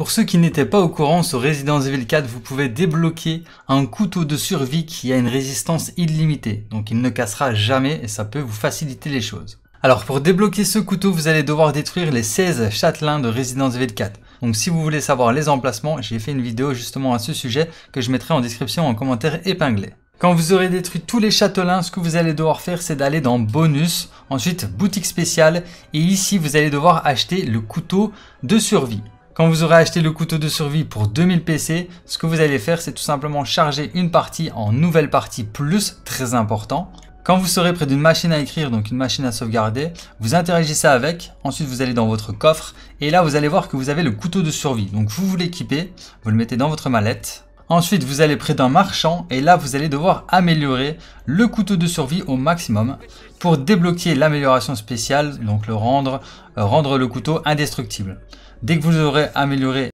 Pour ceux qui n'étaient pas au courant, sur Resident Evil 4, vous pouvez débloquer un couteau de survie qui a une résistance illimitée. Donc il ne cassera jamais et ça peut vous faciliter les choses. Alors pour débloquer ce couteau, vous allez devoir détruire les 16 châtelains de Resident Evil 4. Donc si vous voulez savoir les emplacements, j'ai fait une vidéo justement à ce sujet que je mettrai en description en commentaire épinglé. Quand vous aurez détruit tous les châtelains, ce que vous allez devoir faire, c'est d'aller dans bonus, ensuite boutique spéciale, et ici vous allez devoir acheter le couteau de survie. Quand vous aurez acheté le couteau de survie pour 2000 PC, ce que vous allez faire, c'est tout simplement charger une partie en nouvelle partie plus, très important. Quand vous serez près d'une machine à écrire, donc une machine à sauvegarder, vous interagissez avec, ensuite vous allez dans votre coffre, et là vous allez voir que vous avez le couteau de survie. Donc vous l'équipez, vous le mettez dans votre mallette. Ensuite, vous allez près d'un marchand et là, vous allez devoir améliorer le couteau de survie au maximum pour débloquer l'amélioration spéciale, donc le rendre le couteau indestructible. Dès que vous aurez amélioré